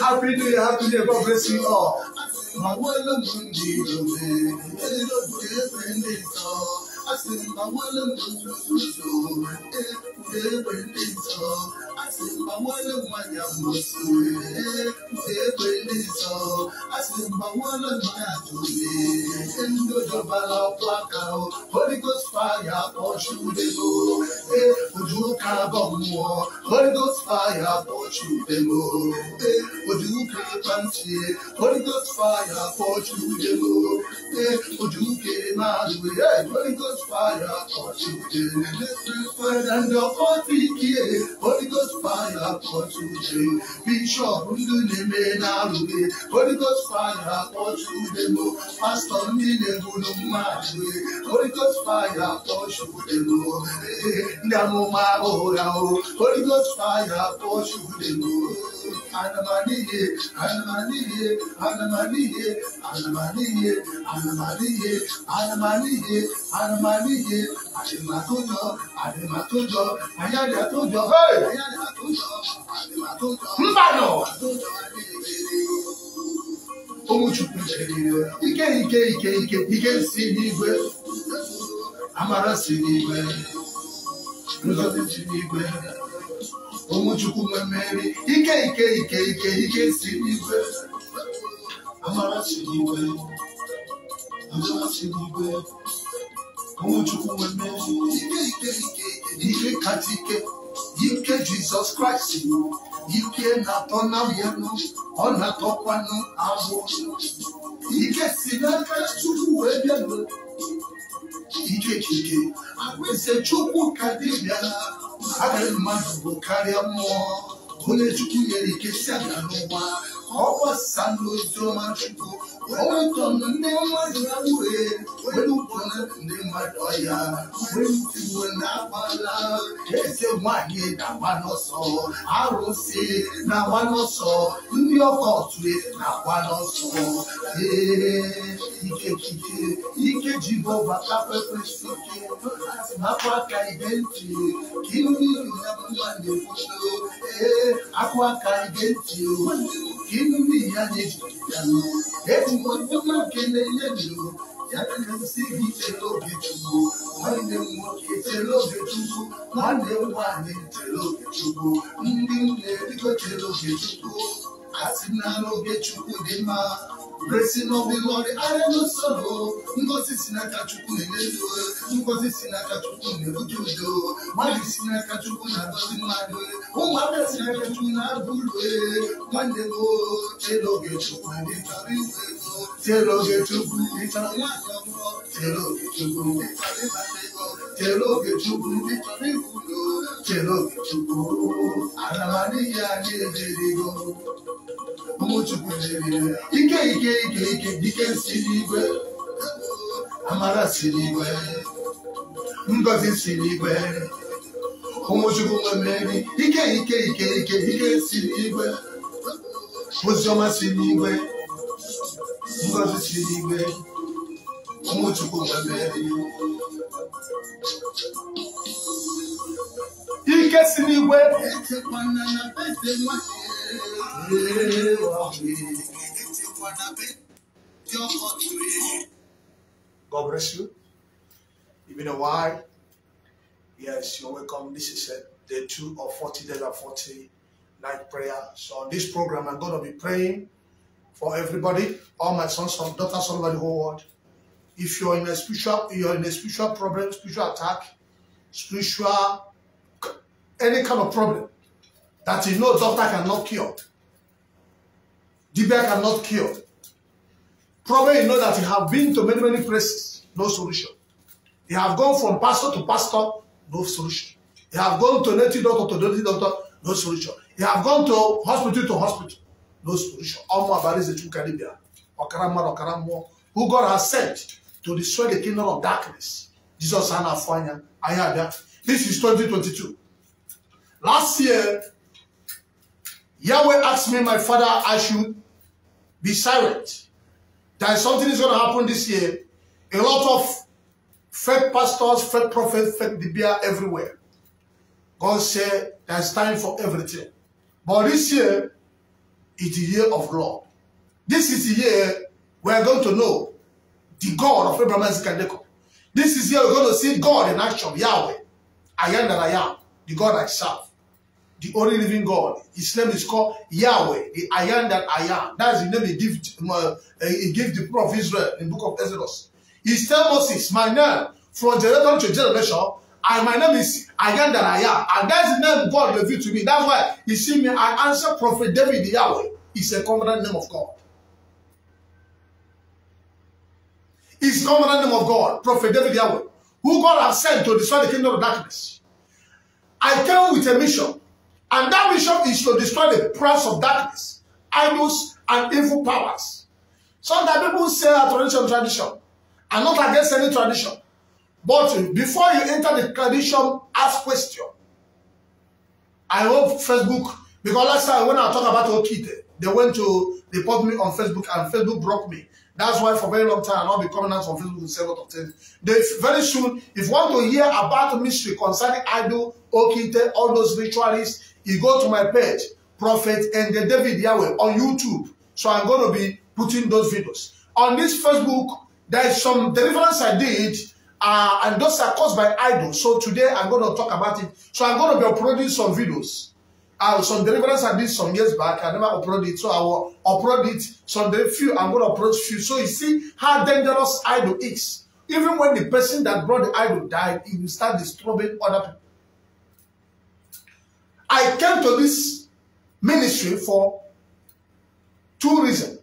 Happy day, happy day, God bless you all. Holy Ghost fire, touch you demo. Would you carve on more? Holy Ghost fire, touch you demo. Would you carve on sea? Holy Ghost fire, touch you demo. Would you came out with Holy Ghost fire, touch you demo. And the 40 years, Holy Ghost fire, touch you demo. Bishop, you name now, Holy Ghost fire, touch you demo. Pastor, you name Holy Ghost fire, touch you demo. Namoma orao. Holy Ghost fire, touch you demo. Anamaniye, anamaniye, anamaniye, anamaniye, anamaniye, anamaniye, anamaniye. Adematojo, adematojo, ayadatojo, hey, ayadatojo, adematojo. Mbano. He can see me well. Amara see me well. Omuchukuma Mary. He can see me well. Amara see me well. Amara see me well. Omuchukuma Mary. He can You Jesus Christ, you can not on not talk one hour. You can see that Christ to do I will say, Choco Cadia, I will man carry more. Only to give Blessing of the Lord, I am no sorrow. He can see me well. Amara see me well. Ngozi see me well. Omojukume Mary. He can see me well. Ozoma see me well. Ngozi see me well. Omojukume Mary. He can see me well. God bless you. It's been a while. Yes, you're welcome. This is day 2 of 40 days and 40 night prayer. So on this program, I'm going to be praying for everybody, all my sons and daughters all over the whole world. If you're in a spiritual problem, spiritual attack, spiritual any kind of problem that you know doctor cannot cure, DBA cannot cure. Probably you know that you have been to many, many places, no solution. You have gone from pastor to pastor, no solution. You have gone to native doctor to native doctor, no solution. You have gone to hospital, no solution. Who God has sent to destroy the kingdom of darkness. Jesus and Afanya, I heard that. This is 2022. Last year, Yahweh asked me, my father, I should be silent. That something is going to happen this year. A lot of fake pastors, fake prophets, fake dibia everywhere. God said, there's time for everything. But this year, it's the year of law. This is the year we're going to know the God of Abraham, Isaac, and Jacob. This is the year we're going to see God in action, Yahweh. I am that I am, the God I serve. The only living God. His name is called Yahweh, the I am that I am. That's the name he gave the people of Israel in the book of Exodus. He tells Moses, my name from generation to generation, and my name is I am that I am. And that's the name God revealed to me. That's why you see me, I answer Prophet David Yahweh. It's a covenant name of God. It's a covenant name of God, Prophet David Yahweh, who God has sent to destroy the kingdom of darkness. I came with a mission. And that mission is to destroy the powers of darkness, idols, and evil powers. Sometimes people say a tradition. I'm not against any tradition. But before you enter the tradition, ask question. I hope Facebook, because last time when I talked about Okeite, they went to report me on Facebook and Facebook blocked me. That's why for a very long time I'll be coming out on Facebook and say a lot of things. Very soon, if you want to hear about mystery concerning idol, Okeite, all those ritualists, you go to my page, Prophet Angel David Yahweh on YouTube. So I'm going to be putting those videos. On this Facebook, there is some deliverance I did, and those are caused by idols. So today I'm going to talk about it. So I'm going to be uploading some videos. Some deliverance I did some years back. I never uploaded it. So I will upload it. Some few, I'm going to upload few. So you see how dangerous idol is. Even when the person that brought the idol died, it will start disturbing other people. I came to this ministry for two reasons.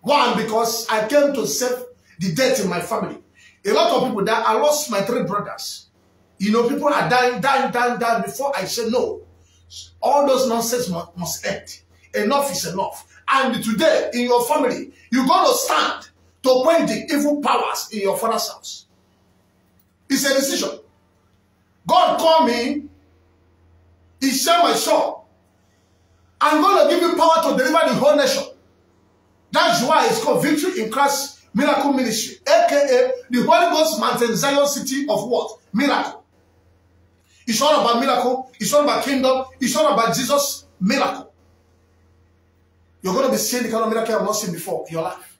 One, because I came to save the death in my family. A lot of people died. I lost my three brothers. You know, people are dying. Before I said no, all those nonsense must end. Enough is enough. And today, in your family, you're going to stand to quench the evil powers in your father's house. It's a decision. God called me. He said, my son, I'm going to give you power to deliver the whole nation. That's why it's called Victory in Christ Miracle Ministry, a.k.a. the Holy Ghost Mount Zion City of what? Miracle. It's all about miracle. It's all about kingdom. It's all about Jesus' miracle. You're going to be seeing the kind of miracle you have not seen before in your life.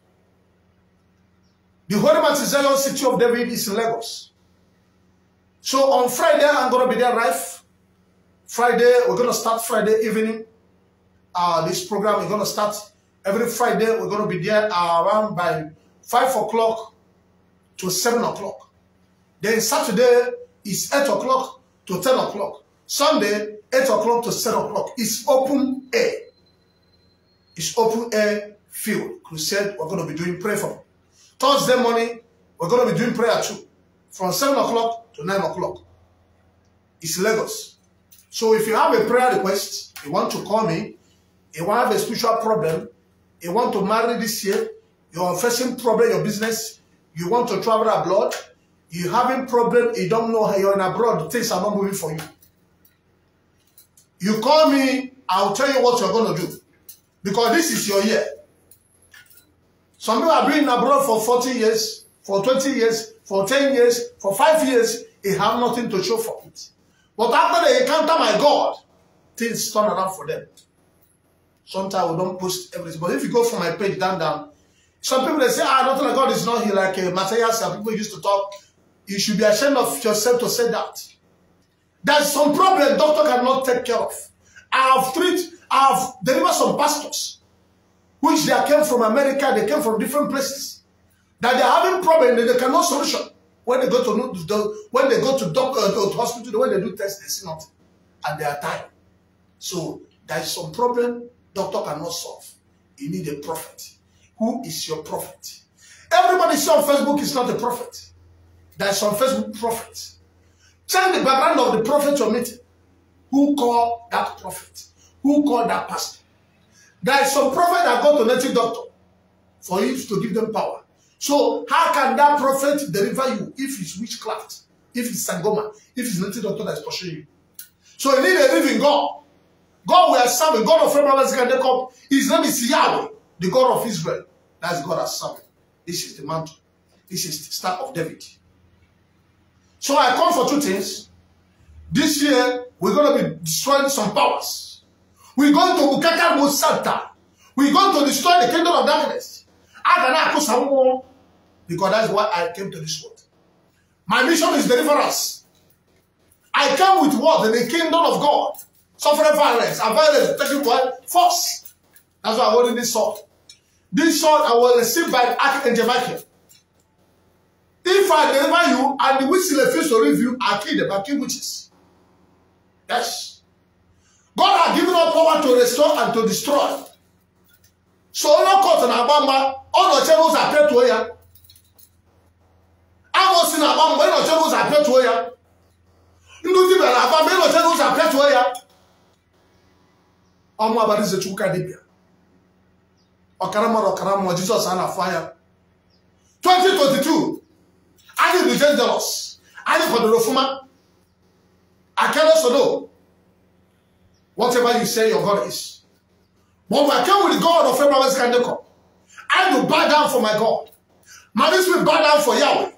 The Holy Mount Zion City of David is in Lagos. So on Friday, I'm going to be there live. Friday, we're going to start Friday evening. This program is going to start every Friday. We're going to be there around by 5 o'clock to 7 o'clock. Then Saturday is 8 o'clock to 10 o'clock. Sunday, 8 o'clock to 7 o'clock. It's open air. It's open air field. Crusade, we're going to be doing prayer for them. Thursday morning, we're going to be doing prayer too. From 7 o'clock to 9 o'clock. It's Lagos. So if you have a prayer request, you want to call me, you want to have a spiritual problem, you want to marry this year, you are facing problem in your business, you want to travel abroad, you having problem, you don't know how you're in abroad, things are not moving for you. You call me, I'll tell you what you're going to do. Because this is your year. Some people have been abroad for 40 years, for 20 years, for 10 years, for 5 years, they have nothing to show for it. But after they encounter my God, things turn around for them. Sometimes we don't post everything. But if you go from my page down, some people they say, nothing like God is not here, like materials and people used to talk. You should be ashamed of yourself to say that. There's some problem doctor cannot take care of. I have delivered some pastors, which they came from America, they came from different places, that they're having problem that they cannot solution. When they go to doctor, to hospital, when they do tests, they see nothing, and they are tired. So there is some problem doctor cannot solve. You need a prophet. Who is your prophet? Everybody you see on Facebook is not a prophet. There's some Facebook prophets. Check the background of the prophet you're meeting. Who called that prophet? Who called that pastor? There is some prophet that got to native doctor for him to give them power. So how can that prophet deliver you if it's witchcraft, if it's Sangoma, if it's native doctor that's pursuing you? So you need a living God. God we are serving, God of Abraham, Isaac, and Jacob. His name is Yahweh, the God of Israel. That's God as serving. This is the mantle. This is the Star of David. So I come for two things. This year, we're going to be destroying some powers. We're going to Ukaka Mosanta. We're going to destroy the kingdom of darkness. Because that's why I came to this world. My mission is deliverance. I come with what? In the kingdom of God. Suffering violence and violence taking force. That's why I'm holding this sword. This sword I was received by Archangel Michael. If I deliver you and the witch refuse to leave you, I kill them. I kill witches. Yes. God has given us power to restore and to destroy. So all court in Abamba, all the channels are paid to here. I was in Abamba, all the channels are paid to here. Nduzi bela Abamba, all the channels are paid to here. Omo abadi se chuka debia. Okaramo Jesus ana fire. 2022. I need to change the laws. I need for the Rofuma. I can also know whatever you say your God is. But when I came with the God of Abraham, Isaac, and Jacob, I do bow down for my God. My spirit bow down for Yahweh.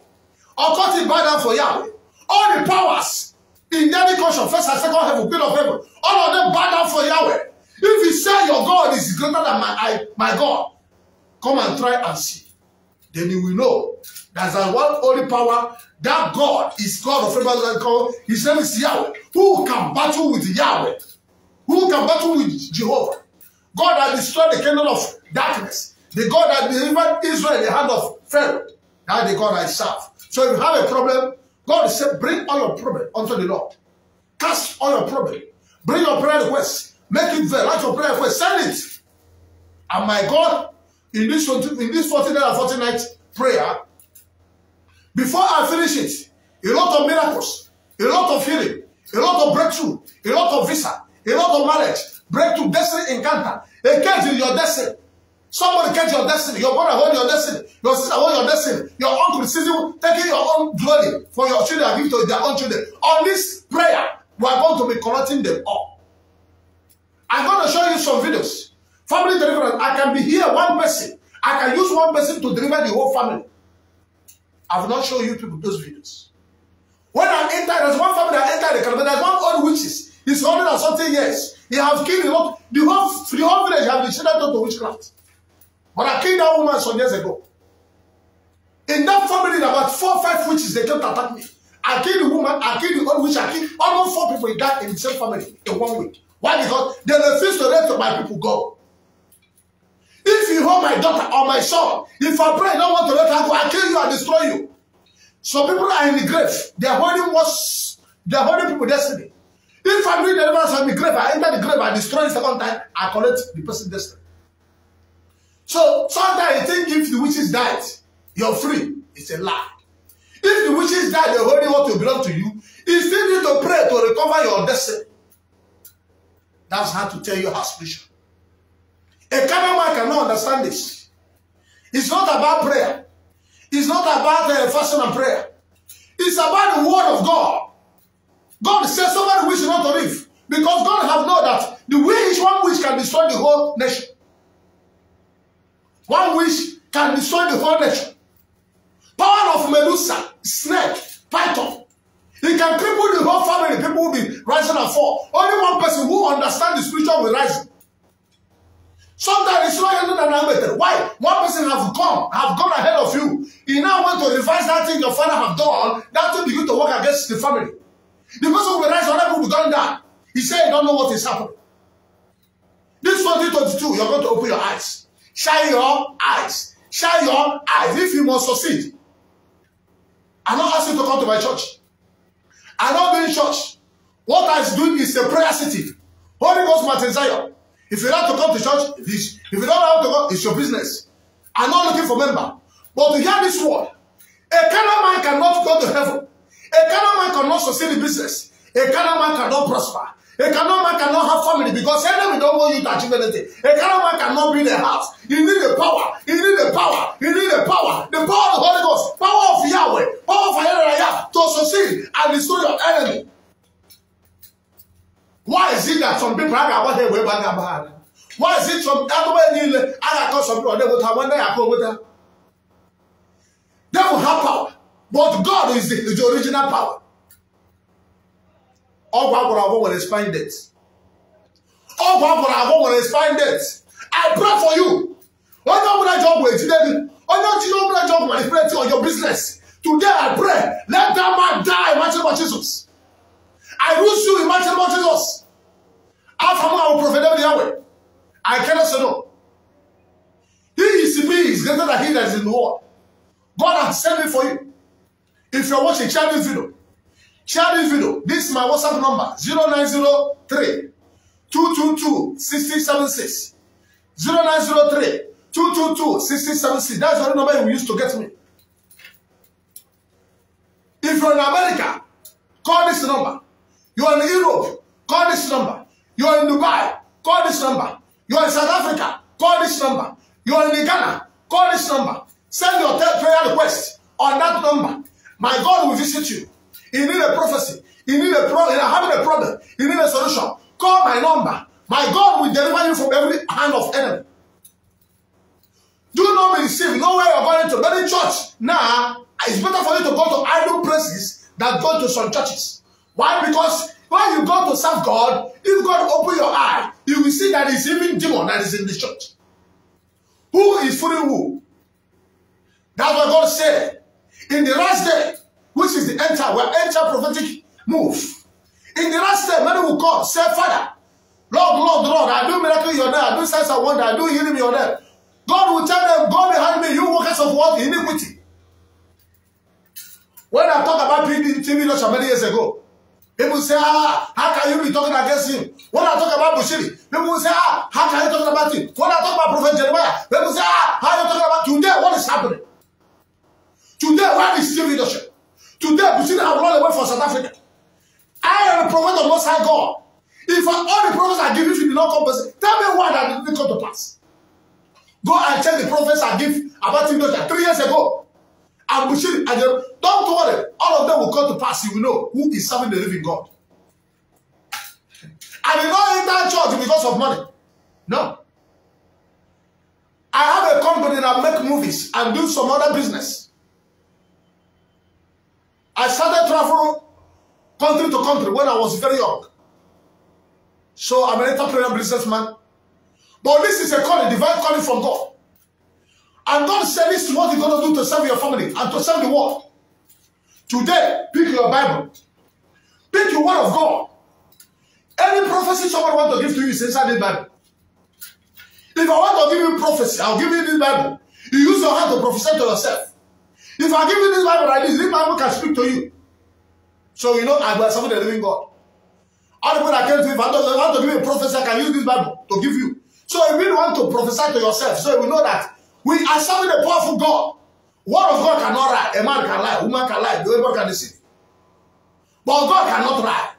Or cut it bow down for Yahweh. All the powers in any culture, first and second heaven, pit of heaven, all of them bow down for Yahweh. If you say your God is greater than my God, come and try and see. Then you will know that the one holy power, that God is God of Abraham. His name is Yahweh. Who can battle with Yahweh? Who can battle with Jehovah? God that destroyed the kingdom of darkness. The God that delivered Israel in the hand of Pharaoh. That's the God I serve. So if you have a problem, God said, bring all your problem unto the Lord. Cast all your problem. Bring your prayer requests. Make it fair. That's your prayer for. Send it. And my God, in this 14 day and 14 night prayer, before I finish it, a lot of miracles, a lot of healing, a lot of breakthrough, a lot of visa, a lot of marriage, breakthrough, destiny encounter, a catch in your destiny. Somebody catch your destiny. Your brother hold your destiny. Your sister hold your destiny. Your uncle season taking your own glory for your children and give to their own children. On this prayer, we are going to be collecting them all. I'm going to show you some videos. Family deliverance. I can be here one person. I can use one person to deliver the whole family. I will not show you people those videos. When I enter, there's one family that entered the camp. There's one old witches. He's 100 and something years. He has killed a lot. The whole village have been shielded to witchcraft. But I killed that woman some years ago. In that family, about 4 or 5 witches, they came to attack me. I killed the woman. I killed the old witch. I killed almost 4 people died in the same family in 1 week. Why? Because they refuse to let my people go. If you hold my daughter or my son, if I pray, I don't want to let her go, I kill you and destroy you. Some people are in the grave. They are holding what's, they are holding people's destiny. If I'm doing deliverance from the grave, I enter the grave, I destroy the second time, I collect the person's destiny. So sometimes you think if the witches died, you're free. It's a lie. If the witches died, they're holding what will belong to you. You still need to pray to recover your destiny. That's how to tell you how spiritual. A carnal man cannot understand this. It's not about prayer. It's not about fasting and prayer. It's about the word of God. God says somebody wishes not to live. Because God has known that the wish, one wish can destroy the whole nation. One wish can destroy the whole nation. Power of Medusa, snake, python. It can cripple the whole family. People will be rising and fall. Only one person who understands the spiritual will rise. Sometimes it's not even an amateur. Why? One person have gone ahead of you. He now wants to revise that thing your father have done. That will begin to work against the family. The person will rise, other people will go down. He said, "You don't know what is happening." This 2022, you're going to open your eyes. Shine your eyes. Shine your eyes. If you must succeed, I'm not asking you to come to my church. I'm not doing church. What I'm doing is a prayer city. Holy Ghost Mount Zion. If you don't have to come to church, if you don't have to go, it's your business. I'm not looking for member. But to hear this word, a carnal man cannot go to heaven. A carnal man cannot succeed in business. A carnal man cannot prosper. A carnal man cannot have family because enemy don't want you to achieve anything. A carnal man cannot build a house. You need the power. You need the power. You need the power. The power of the Holy Ghost. Power of Yahweh. Power of Yahweh to succeed and destroy your enemy. Why is it that some people are about here way back about? Why is it some other cause some people when they are called water? They will have power, but God is the original power. All God will expand it. All God will expand it. I pray for you. All God job with today. All God job manipulating on your business. Today I pray. Let that man die in the name of Jesus. I lose you in the name of Jesus. After I will prophet Yahweh. I cannot say no. He is in me, is greater than he that is in the world. God has sent me for you. If you're watching, share this video. Share this video. This is my WhatsApp number 0903-222-6076. 0903-222-6076. That's the number you used to get me. If you're in America, call this number. You're in Europe, call this number. You're in Dubai, call this number. You are in South Africa, call this number. You are in Ghana, call this number. Send your prayer request on that number. My God will visit you. You need a prophecy. You need a problem. You are having a problem. You need a solution. Call my number. My God will deliver you from every hand of enemy. Do not receive. Know where you are going to. But in church, now, it's better for you to go to idle places than go to some churches. Why? Because when you go to serve God, if God open your eye, you will see that it's even demon that is in the church. Who is fooling who? That's what God said. In the last day, which is the enter, we enter prophetic move. In the last day, many will come, say, Father, Lord, Lord, Lord, I do miracle in your name, I do signs and wonder, I do healing in your name. God will tell them, go behind me, you workers of what? Iniquity. When I talked about PDTV not so many years ago, people say, ah, how can you be talking against him? When I talk about Bushiri, people say, ah, how can you talk about him? When I talk about Prophet Jeremiah, people say, ah, how are you talking about today? What is happening? Today, where is the leadership? Today, Bushiri have run away from South Africa. I am a prophet of Most High God. If all the prophets I give you did not compensate, tell me why that didn't come to pass. Go and check the prophets I give about him 3 years ago. And Bushiri, and don't worry, all of them will come to pass. You will know who is serving the living God. I did not enter church because of money. No. I have a company that make movies and do some other business. I started traveling country to country when I was very young. So I'm an entrepreneur businessman. But this is a calling, divine calling from God. And God said this is what you're going to do to serve your family and to serve the world. Today, pick your Bible. Pick your word of God. Any prophecy someone wants to give to you is inside the Bible. If I want to give you prophecy, I'll give you this Bible. You use your hand to prophesy to yourself. If I give you this Bible like this Bible can speak to you. So you know I will serve the living God. All the people that came to me, if I want to give you a prophecy, I can use this Bible to give you. So you really want to prophesy to yourself. So you know that we are serving a powerful God. Word of God cannot lie. A man can lie, a woman can lie, the devil can deceive. But God cannot lie.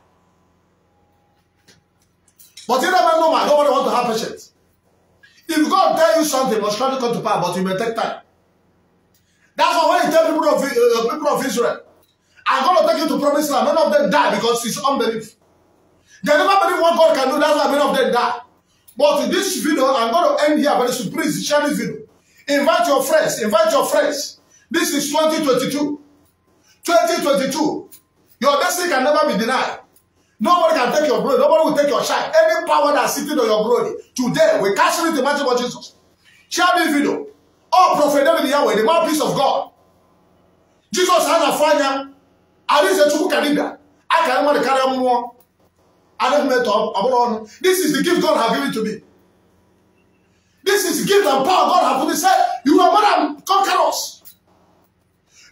But in that moment, nobody wants to have patience. If God tells you something, it must try to come to power, but it may take time. That's why when he tells people of Israel, I'm going to take you to promised land. Many of them die because it's unbelief. They never believe what God can do. That's why many of them die. But in this video, I'm going to end here, but it's please share this video. Invite your friends. Invite your friends. This is 2022. 2022. Your destiny can never be denied. Nobody can take your glory. Nobody will take your shine. Any power that's sitting on your glory, today, we cancel it in the mighty name of Jesus. Share this video. Oh, Prophet David Yahweh, the mouthpiece of God. Jesus had a fire. I didn't say, I can never carry more. I don't met up. This is the gift God has given to me. This is gift and power God has put inside. You are more than conquerors.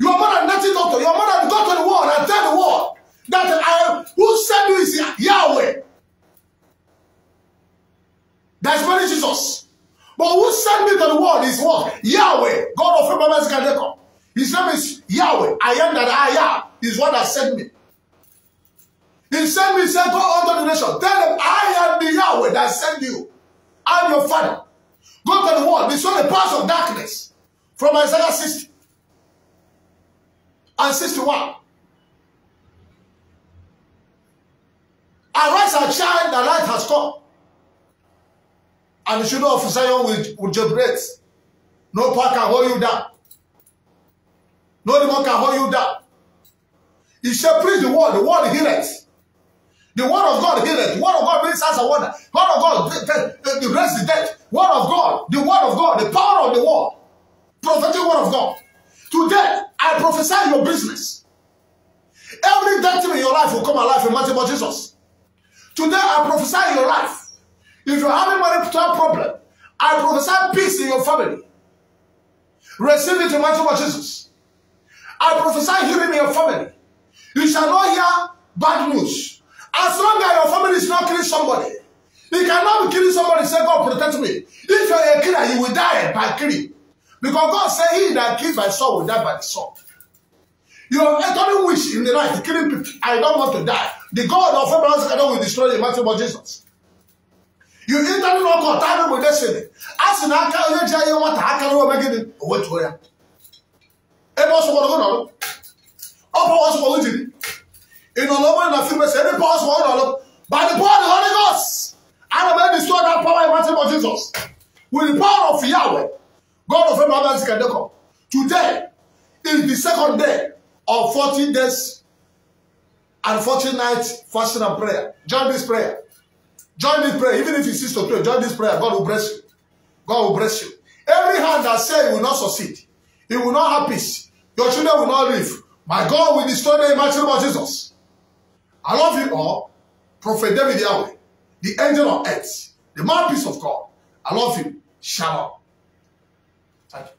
You are more than nothing, doctor. You are more than God to the world and tell the world that I who sent you is Yahweh. That's very Jesus. But who sent me to the world is what? Yahweh. Jacob. His name is Yahweh. I am that I am is what has sent me. He sent me, said, go unto the nation. Tell them, I am the Yahweh that sent you. I am your father. Go to the world. They saw the powers of darkness from Isaiah 60 and 61. Arise and shine, the light has come. And the children of Zion will jubilate. No power can hold you down. No demon can hold you down. He shall preach the word healeth. The word of God healeth. The word of God brings us a wonder. The word of God raises the dead. Word of God, the word of God, the power of the word. Prophetic word of God. Today, I prophesy your business. Every dead thing in your life will come alive in the name of Jesus. Today, I prophesy your life. If you're having marital problem, I prophesy peace in your family. Receive it in the name of Jesus. I prophesy healing in your family. You shall not hear bad news. As long as your family is not killing somebody, you cannot be killing somebody and say, God protect me. If you're a killer, you will die by killing. Because God said, he that kills by sword will die by the sword. You are entering wish in the night, killing people. I don't want to die. The God of Abraham's cannot will destroy the matter of Jesus. You enter no contact with destiny. As an account, you tell you what I can make it away to her. And also, what I know. All powers for you. In all over and a few minutes, any powers for all. By the power of the Holy Ghost, I will destroy that power in the name of Jesus. With the power of Yahweh, God of Abraham's can come. Today is the second day of 40 days and 40 nights fasting and prayer. Join this prayer. Join this prayer. Even if you cease to pray, join this prayer. God will bless you. God will bless you. Every hand that says it will not succeed, it will not have peace, your children will not live, my God will destroy the imagination of Jesus. I love you all. Prophet David Yahweh, the angel of earth, the mouthpiece of God. I love you. Shalom. Thank you.